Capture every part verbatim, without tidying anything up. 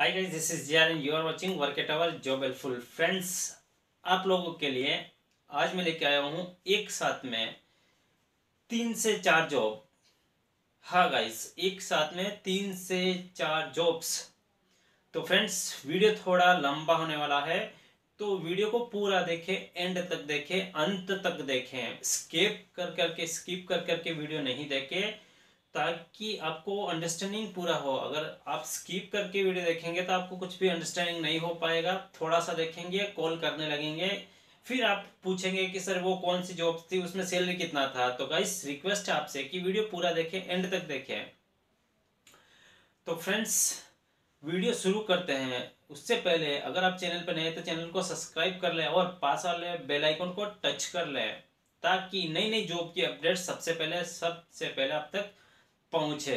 Hi guys, this is GR and you are watching work at our job helpful. Friends, आप लोगों के लिए आज मैं लेके आया हूँ एक साथ में तीन से चार जॉब। हाँ गाइस, एक साथ में तीन से चार जॉब्स। तो फ्रेंड्स, वीडियो थोड़ा लंबा होने वाला है, तो वीडियो को पूरा देखें, एंड तक देखें, अंत तक देखें। स्किप कर करके स्किप कर करके वीडियो नहीं देखें, ताकि आपको अंडरस्टैंडिंग पूरा हो। अगर आप स्किप करके वीडियो देखेंगे तो आपको कुछ भी अंडरस्टैंडिंग नहीं हो पाएगा। थोड़ा सा देखेंगे, कॉल करने लगेंगे, फिर आप पूछेंगे कि सर वो कौन सी जॉब थी, उसमें सैलरी कितना था। तो गाइस, रिक्वेस्ट है आपसे कि वीडियो पूरा देखें, एंड तक देखें। तो फ्रेंड्स, वीडियो शुरू करते हैं। उससे पहले अगर आप चैनल पर नए हैं तो चैनल को सब्सक्राइब कर लें और पास वाले बेल आइकन को टच कर लें, ताकि नई नई जॉब की अपडेट सबसे पहले सबसे पहले आप तक पहुंचे।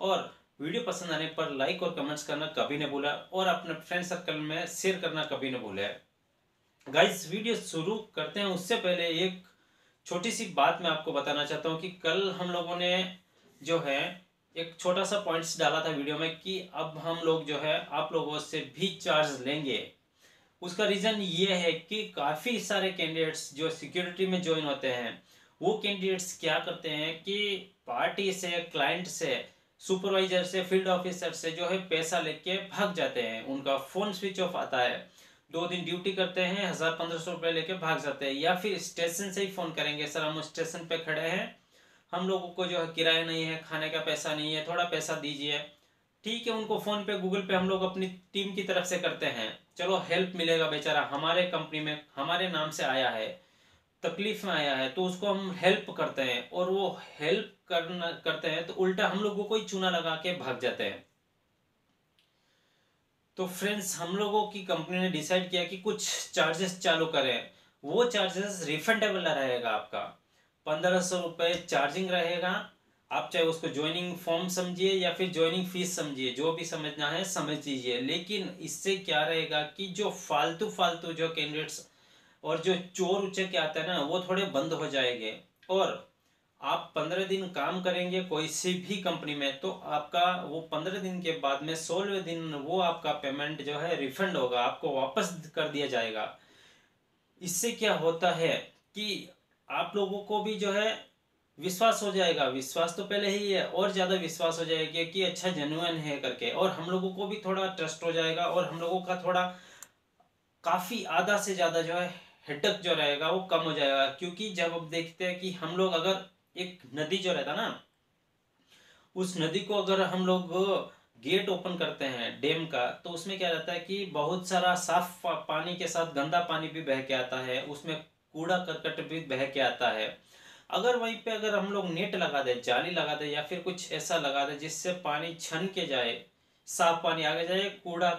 और वीडियो पसंद आने पर लाइक और कमेंट्स करना कभी न भूलें, और अपने फ्रेंड सर्कल में शेयर करना कभी न भूलें। गाइस, वीडियो शुरू करते हैं। उससे पहले एक छोटी सी बात मैं आपको बताना चाहता हूं कि कल हम लोगों ने जो है एक छोटा सा पॉइंट्स डाला था वीडियो में कि अब हम लोग जो है आप लोगों से भी चार्ज लेंगे। उसका रीज़न ये है कि काफ़ी सारे कैंडिडेट्स जो सिक्योरिटी में ज्वाइन होते हैं, वो कैंडिडेट्स क्या करते हैं कि पार्टी से, क्लाइंट से, सुपरवाइजर से, फील्ड ऑफिसर से जो है पैसा लेके भाग जाते हैं। उनका फ़ोन स्विच ऑफ आता है, दो दिन ड्यूटी करते हैं, हज़ार पंद्रह सौ रुपये लेके भाग जाते हैं। या फिर स्टेशन से ही फ़ोन करेंगे, सर हम स्टेशन पे खड़े हैं, हम लोगों को जो है किराया नहीं है, खाने का पैसा नहीं है, थोड़ा पैसा दीजिए। ठीक है, उनको फ़ोन पे, गूगल पे हम लोग अपनी टीम की तरफ से करते हैं, चलो हेल्प मिलेगा, बेचारा हमारे कंपनी में हमारे नाम से आया है, तकलीफ में आया है, तो उसको हम हेल्प करते हैं। और वो हेल्प करना करते हैं तो उल्टा हम लोगों को ही चूना लगा के भाग जाते हैं। तो फ्रेंड्स, हम लोगों की कंपनी ने डिसाइड किया कि कुछ चार्जेस चालू करें। वो चार्जेस रिफंडेबल रहेगा, आपका पंद्रह सौ रुपये चार्जिंग रहेगा। आप चाहे उसको ज्वाइनिंग फॉर्म समझिए या फिर ज्वाइनिंग फीस समझिए, जो भी समझना है समझ लीजिए। लेकिन इससे क्या रहेगा कि जो फालतू फालतू जो कैंडिडेट्स और जो चोर उचक के आता है ना, वो थोड़े बंद हो जाएंगे। और आप पंद्रह दिन काम करेंगे कोई सी भी कंपनी में, तो आपका वो पंद्रह दिन के बाद में सोलहवें दिन वो आपका पेमेंट जो है रिफंड होगा, आपको वापस कर दिया जाएगा। इससे क्या होता है कि आप लोगों को भी जो है विश्वास हो जाएगा। विश्वास तो पहले ही है, और ज़्यादा विश्वास हो जाएगा कि अच्छा जेन्युइन है करके, और हम लोगों को भी थोड़ा ट्रस्ट हो जाएगा। और हम लोगों का थोड़ा काफ़ी आधा से ज़्यादा जो है हेडक जो रहेगा वो कम हो जाएगा। क्योंकि जब आप देखते हैं कि हम लोग अगर एक नदी जो रहता ना, उस नदी को अगर हम लोग गेट ओपन करते हैं डैम का, तो उसमें क्या रहता है कि बहुत सारा साफ पानी के साथ गंदा पानी भी बह के आता है, उसमें कूड़ा करकट भी बह के आता है। अगर वहीं पे अगर हम लोग नेट लगा दें, जाली लगा दें, या फिर कुछ ऐसा लगा दें जिससे पानी छन के जाए, साफ पानी आगे जाए, कूड़ा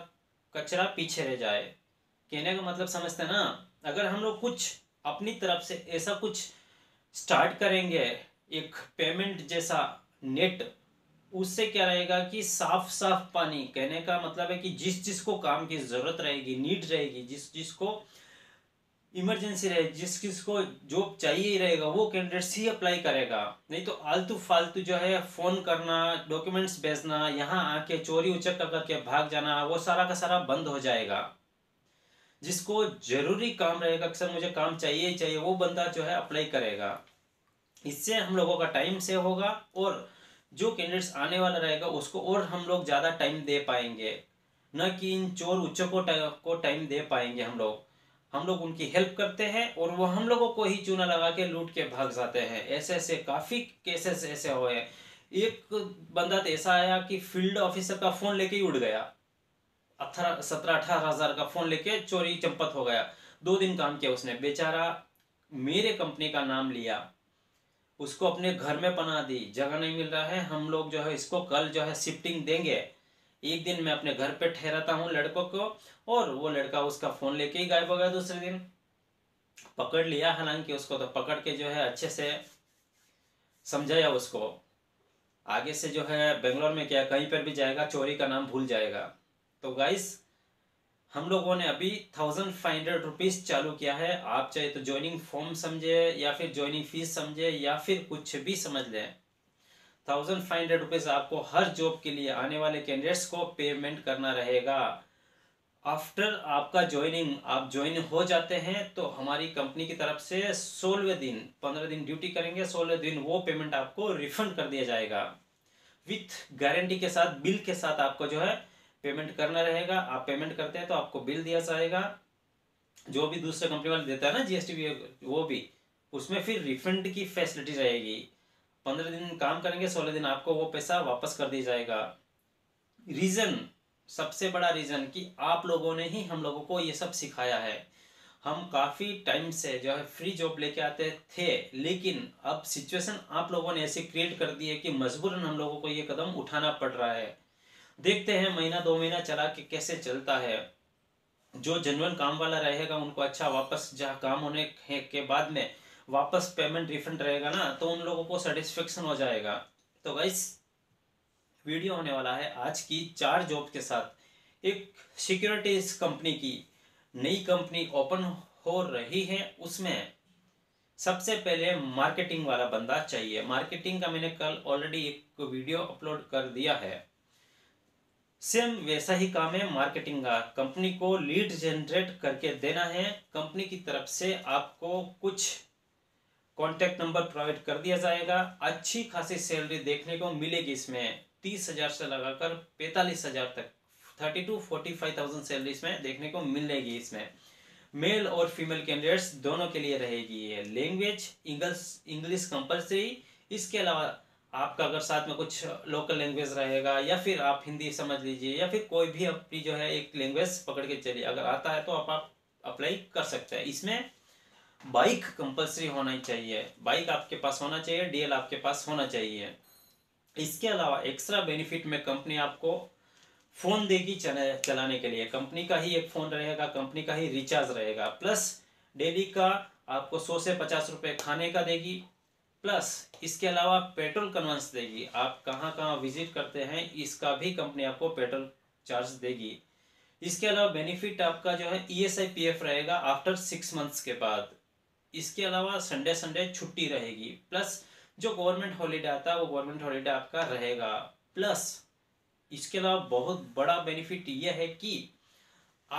कचरा पीछे रह जाए। कहने का मतलब समझते हैं ना, अगर हम लोग कुछ अपनी तरफ से ऐसा कुछ स्टार्ट करेंगे एक पेमेंट जैसा नेट, उससे क्या रहेगा कि साफ साफ पानी। कहने का मतलब है कि जिस जिसको काम की ज़रूरत रहेगी, नीड रहेगी, जिस जिसको इमरजेंसी रहे, जिस किसको जॉब चाहिए ही रहेगा, वो कैंडिडेट्स ही अप्लाई करेगा। नहीं तो आलतू फालतू जो है फ़ोन करना, डॉक्यूमेंट्स भेजना, यहाँ आके चोरी उचक कर करके भाग जाना, वो सारा का सारा बंद हो जाएगा। जिसको जरूरी काम रहेगा, अक्सर मुझे काम चाहिए ही चाहिए, वो बंदा जो है अप्लाई करेगा। इससे हम लोगों का टाइम सेव होगा, और जो कैंडिडेट्स आने वाला रहेगा उसको और हम लोग ज़्यादा टाइम दे पाएंगे, न कि इन चोर उचकों को टाइम दे पाएंगे। हम लोग हम लोग उनकी हेल्प करते हैं, और वो हम लोगों को ही चूना लगा के लूट के भाग जाते हैं। ऐसे ऐसे काफ़ी केसेस ऐसे हुए हैं। एक बंदा तो ऐसा आया कि फील्ड ऑफिसर का फ़ोन लेके ही उड़ गया, अठारह सत्रह अठारह हज़ार का फ़ोन लेके चोरी चंपत हो गया। दो दिन काम किया उसने, बेचारा मेरे कंपनी का नाम लिया, उसको अपने घर में बना दी, जगह नहीं मिल रहा है, हम लोग जो है इसको कल जो है शिफ्टिंग देंगे, एक दिन मैं अपने घर पे ठहराता हूँ लड़कों को। और वो लड़का उसका फ़ोन लेके ही गायब हो गया। दूसरे दिन पकड़ लिया, हालांकि उसको तो पकड़ के जो है अच्छे से समझाया उसको, आगे से जो है बेंगलोर में क्या कहीं पर भी जाएगा चोरी का नाम भूल जाएगा। तो गाइस, हम लोगों ने अभी थाउजेंड फाइव हंड्रेड रुपीज़ चालू किया है। आप चाहे तो ज्वाइनिंग फॉर्म समझे, या फिर ज्वाइनिंग फीस समझे, या फिर कुछ भी समझ लें, थाउजेंड फाइव हंड्रेड रुपीज आपको हर जॉब के लिए आने वाले कैंडिडेट्स को पेमेंट करना रहेगा। आफ्टर आपका ज्वाइनिंग, आप ज्वाइन हो जाते हैं तो हमारी कंपनी की तरफ से सोलहवें दिन, पंद्रह दिन ड्यूटी करेंगे, सोलह दिन वो पेमेंट आपको रिफंड कर दिया जाएगा विथ गारंटी के साथ, बिल के साथ आपको जो है पेमेंट करना रहेगा। आप पेमेंट करते हैं तो आपको बिल दिया जाएगा, जो भी दूसरे कंपनी वाले देता है ना जीएसटी, वो भी उसमें फिर रिफंड की फैसिलिटी रहेगी। पंद्रह दिन काम करेंगे, सोलह दिन आपको वो पैसा वापस कर दिया जाएगा। रीज़न, सबसे बड़ा रीज़न कि आप लोगों ने ही हम लोगों को ये सब सिखाया है। हम काफ़ी टाइम से जो है फ्री जॉब लेके आते थे, लेकिन अब सिचुएशन आप लोगों ने ऐसी क्रिएट कर दी है कि मजबूरन हम लोगों को ये कदम उठाना पड़ रहा है। देखते हैं महीना दो महीना चला के कैसे चलता है। जो जेन्युइन काम वाला रहेगा उनको अच्छा, वापस जहाँ काम होने के बाद में वापस पेमेंट रिफंड रहेगा ना, तो उन लोगों को सेटिस्फेक्शन हो जाएगा। तो गाइस, वीडियो होने वाला है आज की चार जॉब के साथ। एक सिक्योरिटीज कंपनी की नई कंपनी ओपन हो रही है, उसमें सबसे पहले मार्केटिंग वाला बंदा चाहिए। मार्केटिंग का मैंने कल ऑलरेडी एक वीडियो अपलोड कर दिया है। सेम वैसा ही काम है मार्केटिंग का। कंपनी को लीड जनरेट करके देना है। कंपनी की तरफ से आपको कुछ कॉन्टैक्ट नंबर प्रोवाइड कर दिया जाएगा। अच्छी खासी सैलरी देखने को मिलेगी इसमें, तीस हजार से लगाकर पैंतालीस हजार तक, thirty to forty five thousand salary इसमें देखने को मिलेगी। इसमें मेल और फीमेल कैंडिडेट्स दोनों के लिए रहेगी ये। Language English English compulsory. इसके अलावा आपका अगर साथ में कुछ लोकल लैंग्वेज रहेगा, या फिर आप हिंदी समझ लीजिए, या फिर कोई भी अपनी जो है एक लैंग्वेज पकड़ के चलिए, अगर आता है तो आप, आप अप्लाई कर सकते हैं। इसमें बाइक कंपलसरी होना ही चाहिए, बाइक आपके पास होना चाहिए, डीएल आपके पास होना चाहिए। इसके अलावा एक्स्ट्रा बेनिफिट में कंपनी आपको फ़ोन देगी चलाने के लिए। कंपनी का ही एक फ़ोन रहेगा, कंपनी का ही रिचार्ज रहेगा, प्लस डेली का आपको सौ से पचास रुपये खाने का देगी, प्लस इसके अलावा पेट्रोल कन्वेंस देगी। आप कहाँ कहाँ विजिट करते हैं इसका भी कंपनी आपको पेट्रोल चार्ज देगी। इसके अलावा बेनिफिट आपका जो है E S I P F रहेगा आफ्टर सिक्स मंथ्स के बाद। इसके अलावा संडे संडे छुट्टी रहेगी, प्लस जो गवर्नमेंट हॉलीडे आता है वो गवर्नमेंट हॉलीडे आपका रहेगा। प्लस इसके अलावा बहुत बड़ा बेनिफिट ये है कि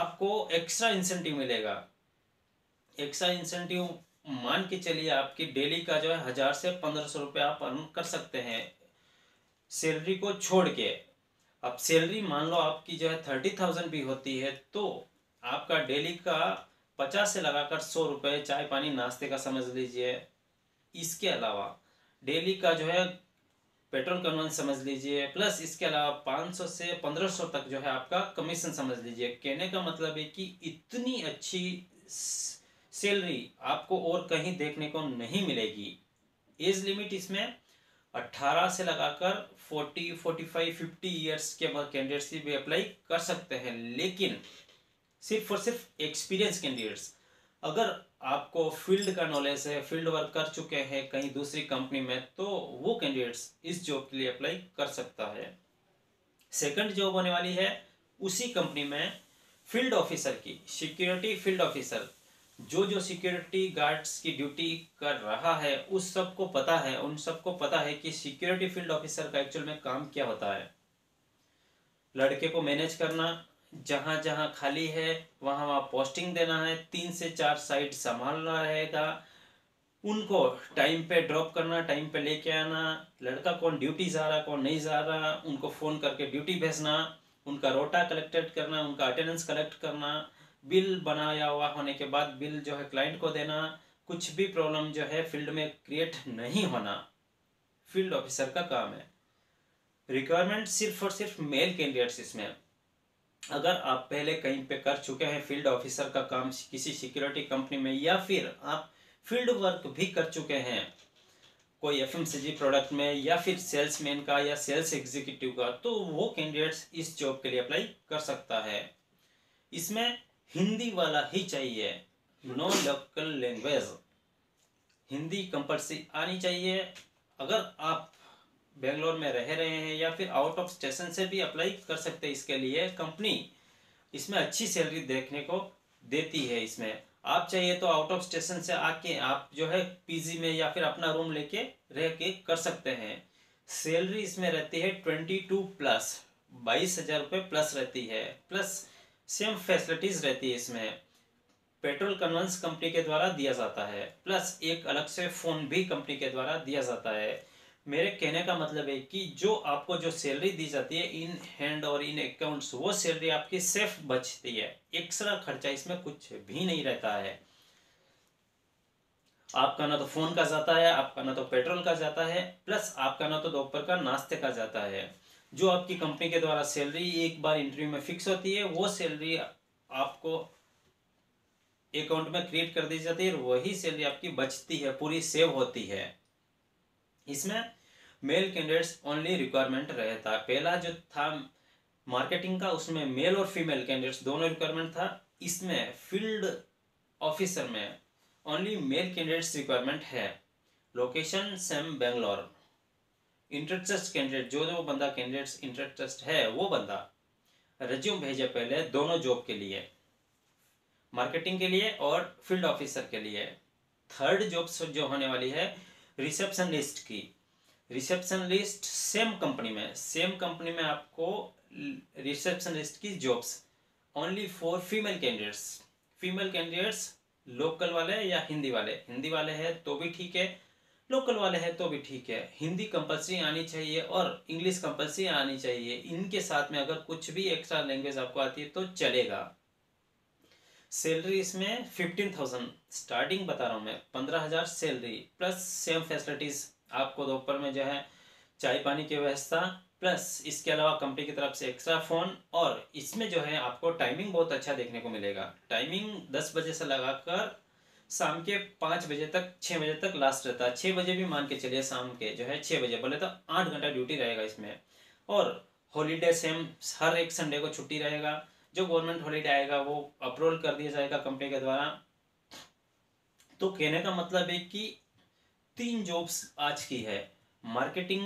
आपको एक्स्ट्रा इंसेंटिव मिलेगा। एक्स्ट्रा इंसेंटिव मान के चलिए आपकी डेली का जो है हज़ार से पंद्रह सौ रुपये आप अर्न कर सकते हैं सैलरी को छोड़ के। अब सैलरी मान लो आपकी जो है थर्टी थाउजेंड भी होती है, तो आपका डेली का पचास से लगाकर सौ रुपये चाय पानी नाश्ते का समझ लीजिए। इसके अलावा डेली का जो है पेट्रोल कन्वेंस समझ लीजिए, प्लस इसके अलावा पाँच सौ से पंद्रह सौ तक जो है आपका कमीशन समझ लीजिए। कहने का मतलब है कि इतनी अच्छी सैलरी आपको और कहीं देखने को नहीं मिलेगी। एज लिमिट इसमें अट्ठारह से लगाकर forty forty five fifty years के कैंडिडेट्स भी अप्लाई कर सकते हैं, लेकिन सिर्फ और सिर्फ एक्सपीरियंस कैंडिडेट्स। अगर आपको फील्ड का नॉलेज है, फील्ड वर्क कर चुके हैं कहीं दूसरी कंपनी में, तो वो कैंडिडेट्स इस जॉब के लिए अप्लाई कर सकता है। सेकंड जॉब होने वाली है उसी कंपनी में फील्ड ऑफिसर की, सिक्योरिटी फील्ड ऑफिसर। जो जो सिक्योरिटी गार्ड्स की ड्यूटी कर रहा है उस सबको पता है, उन सबको पता है कि सिक्योरिटी फील्ड ऑफिसर का एक्चुअल में काम क्या होता है। लड़के को मैनेज करना, जहाँ जहाँ खाली है वहाँ वहाँ पोस्टिंग देना है, तीन से चार साइट संभालना रहेगा, उनको टाइम पे ड्रॉप करना, टाइम पे लेके आना, लड़का कौन ड्यूटी जा रहा कौन नहीं जा रहा, उनको फ़ोन करके ड्यूटी भेजना, उनका रोटा कलेक्टेड करना, उनका अटेंडेंस कलेक्ट करना, बिल बनाया हुआ होने के बाद बिल जो है क्लाइंट को देना, कुछ भी प्रॉब्लम जो है फील्ड में क्रिएट नहीं होना, फील्ड ऑफिसर का काम है। रिक्वायरमेंट सिर्फ और सिर्फ मेल कैंडिडेट्स इसमें। अगर आप पहले कहीं पे कर चुके हैं फील्ड ऑफिसर का काम किसी सिक्योरिटी कंपनी में, या फिर आप फील्ड वर्क भी कर चुके हैं कोई एफएमसीजी प्रोडक्ट में, या फिर सेल्समैन का या सेल्स एग्जीक्यूटिव का, तो वो कैंडिडेट्स इस जॉब के लिए अप्लाई कर सकता है। इसमें हिंदी वाला ही चाहिए, no local language, Hindi compulsory आनी चाहिए। अगर आप बेंगलोर में रह रहे हैं या फिर आउट ऑफ स्टेशन से भी अप्लाई कर सकते हैं इसके लिए। कंपनी इसमें अच्छी सैलरी देखने को देती है। इसमें आप चाहिए तो आउट ऑफ स्टेशन से आके आप जो है पीजी में या फिर अपना रूम लेके रह के कर सकते हैं। सैलरी इसमें रहती है ट्वेंटी टू प्लस बाईस हज़ार रुपये प्लस रहती है, प्लस सेम फैसिलिटीज़ रहती है। इसमें पेट्रोल कन्वेंस कंपनी के द्वारा दिया जाता है, प्लस एक अलग से फ़ोन भी कंपनी के द्वारा दिया जाता है। मेरे कहने का मतलब है कि जो आपको जो सैलरी दी जाती है इन हैंड और इन अकाउंट्स, वो सैलरी आपकी सेफ बचती है, एक्स्ट्रा खर्चा इसमें कुछ भी नहीं रहता है। आपका ना तो फ़ोन का जाता है, आपका ना तो पेट्रोल का जाता है, प्लस आपका ना तो दोपहर का नाश्ते का जाता है। जो आपकी कंपनी के द्वारा सैलरी एक बार इंटरव्यू में फिक्स होती है, वो सैलरी आपको अकाउंट में क्रिएट कर दी जाती है, वही सैलरी आपकी बचती है, पूरी सेव होती है। इसमें मेल कैंडिडेट्स ओनली रिक्वायरमेंट रहता है। पहला जो था मार्केटिंग का, उसमें मेल और फीमेल कैंडिडेट्स दोनों रिक्वायरमेंट था। इसमें फील्ड ऑफिसर में ओनली मेल कैंडिडेट्स रिक्वायरमेंट है। Location same Bangalore. Interest candidate, जो जो बंदा कैंडिडेट्स इंटरेस्ट है वो बंदा रिज्यूम भेजे पहले दोनों जॉब के लिए, मार्केटिंग के लिए और फील्ड ऑफिसर के लिए। थर्ड जॉब जो होने वाली है रिसेप्शन लिस्ट की। रिसेप्शन लिस्ट सेम कंपनी में, सेम कंपनी में आपको रिसेप्शन लिस्ट की jobs only for female candidates. Female candidates local वाले या हिंदी वाले, हिंदी वाले हैं तो भी ठीक है, लोकल वाले हैं तो भी ठीक है। हिंदी कंपल्सरी आनी चाहिए और इंग्लिश कंपल्सरी आनी चाहिए। इनके साथ में अगर कुछ भी एक्स्ट्रा लैंग्वेज आपको आती है तो चलेगा। सैलरी इसमें फिफ्टीन थाउजेंड स्टार्टिंग बता रहा हूँ मैं, पंद्रह हज़ार सैलरी, प्लस सेम फैसिलिटीज़ आपको दोपहर में जो है चाय पानी की व्यवस्था, प्लस इसके अलावा कंपनी की तरफ से एक्स्ट्रा फ़ोन। और इसमें जो है आपको टाइमिंग बहुत अच्छा देखने को मिलेगा। टाइमिंग दस बजे से लगाकर शाम के पाँच बजे तक, छः बजे तक लास्ट रहता है। छः बजे भी मान के चलिए, शाम के जो है छः बजे बोले तो आठ घंटा ड्यूटी रहेगा इसमें। और हॉलीडे सेम, हर एक संडे को छुट्टी रहेगा। जो गवर्नमेंट हॉलीडे आएगा वो अप्रूवल कर दिया जाएगा कंपनी के द्वारा। तो कहने का मतलब है कि तीन जॉब्स आज की है, मार्केटिंग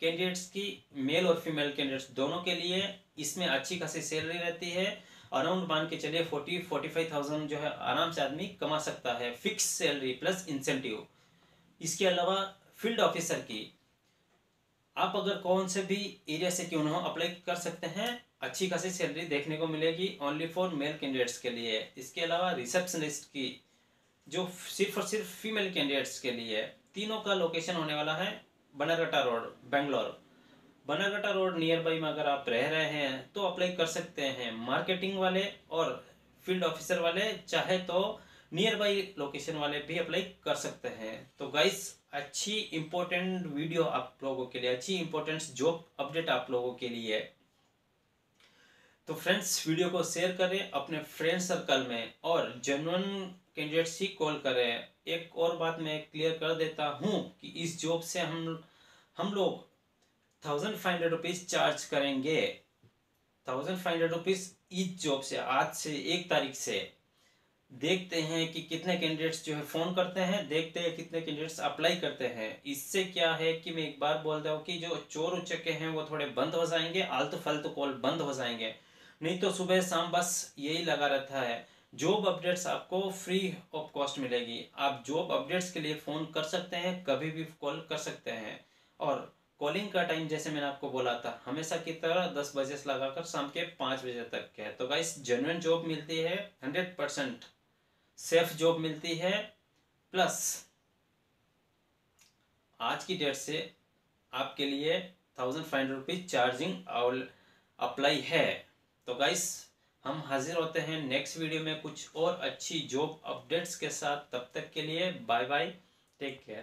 कैंडिडेट्स की मेल और फीमेल कैंडिडेट्स दोनों के लिए। इसमें अच्छी खासी सैलरी रहती है, अराउंड मान के चलिए फोर्टी फोर्टी फाइव थाउजेंड जो है आराम से आदमी कमा सकता है, फिक्स सैलरी प्लस इंसेंटिव। इसके अलावा फील्ड ऑफिसर की आप अगर कौन से भी एरिया से क्यों ना हो अप्लाई कर सकते हैं, अच्छी खासी सैलरी देखने को मिलेगी ओनली फॉर मेल कैंडिडेट्स के लिए। इसके अलावा रिसेप्शनिस्ट की जो सिर्फ और सिर्फ फीमेल कैंडिडेट्स के लिए। तीनों का लोकेशन होने वाला है Bannerghatta road, Bangalore. Bannerghatta road nearby में अगर आप रह रहे हैं तो अप्लाई कर सकते हैं। मार्केटिंग वाले और फील्ड ऑफिसर वाले चाहे तो नियर बाई लोकेशन वाले भी अप्लाई कर सकते हैं। तो गाइस, अच्छी इम्पोर्टेंट वीडियो आप लोगों के लिए, अच्छी इम्पोर्टेंट जॉब अपडेट आप लोगों के लिए। तो फ्रेंड्स, वीडियो को शेयर करें अपने फ्रेंड सर्कल में और जेन्युइन कैंडिडेट्स ही कॉल करें। एक और बात मैं क्लियर कर देता हूँ कि इस जॉब से हम हम लोग thousand five hundred rupees charge करेंगे। थाउजेंड फाइव हंड्रेड रुपीज़ इस जॉब से, आज से एक तारीख से। देखते हैं कि कितने कैंडिडेट्स जो है फ़ोन करते हैं, देखते हैं कितने कैंडिडेट्स अप्लाई करते हैं। इससे क्या है कि मैं एक बार बोलता हूँ कि जो चोर उचक्के हैं वो थोड़े बंद हो जाएंगे, आलतू फालतू कॉल बंद हो जाएंगे। नहीं तो सुबह शाम बस यही लगा रहता है। जॉब अपडेट्स आपको फ्री ऑफ कॉस्ट मिलेगी। आप जॉब अपडेट्स के लिए फ़ोन कर सकते हैं, कभी भी कॉल कर सकते हैं। और कॉलिंग का टाइम जैसे मैंने आपको बोला था, हमेशा की तरह दस बजे से लगाकर शाम के पाँच बजे तक है। तो गाइस, जेन्युइन जॉब मिलती है, हंड्रेड परसेंट सेफ जॉब मिलती है। प्लस आज की डेट से आपके लिए thousand five hundred rupees charging और अप्लाई है। तो गाइस, हम हाजिर होते हैं नेक्स्ट वीडियो में कुछ और अच्छी जॉब अपडेट्स के साथ। तब तक के लिए बाय बाय, टेक केयर।